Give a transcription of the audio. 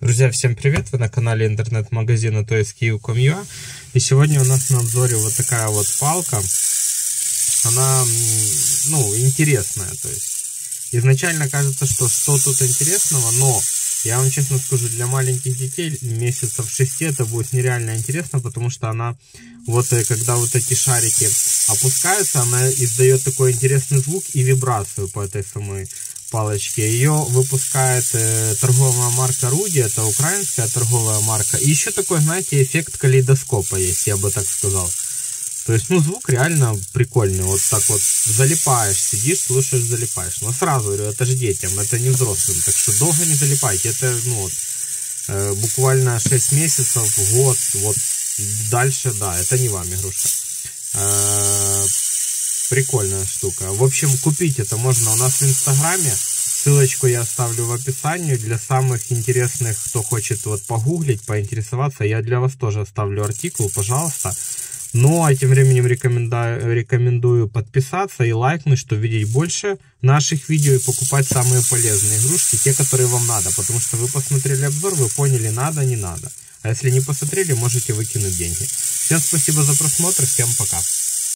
Друзья, всем привет! Вы на канале интернет-магазина toys-kiev.com.ua. И сегодня у нас на обзоре вот такая вот палка. Она, интересная. То есть изначально кажется, что тут интересного, но я вам честно скажу, для маленьких детей месяцев 6 это будет нереально интересно, потому что она, вот когда вот эти шарики опускаются, она издает такой интересный звук и вибрацию по этой самой палочки. Ее выпускает торговая марка Руди, это украинская торговая марка. И еще такой, знаете, эффект калейдоскопа есть, я бы так сказал. То есть, звук реально прикольный. Вот так вот залипаешь, сидишь, слушаешь, залипаешь. Но сразу говорю, это же детям, это не взрослым. Так что долго не залипайте. Это, буквально 6 месяцев, год, вот дальше, да, это не вам игрушка. Прикольная штука. В общем, купить это можно у нас в Инстаграме. Ссылочку я оставлю в описании. Для самых интересных, кто хочет вот погуглить, поинтересоваться, я для вас тоже оставлю артикул, пожалуйста. Ну, а тем временем рекомендую подписаться и лайкнуть, чтобы видеть больше наших видео и покупать самые полезные игрушки, те, которые вам надо. Потому что вы посмотрели обзор, вы поняли, надо, не надо. А если не посмотрели, можете выкинуть деньги. Всем спасибо за просмотр, всем пока.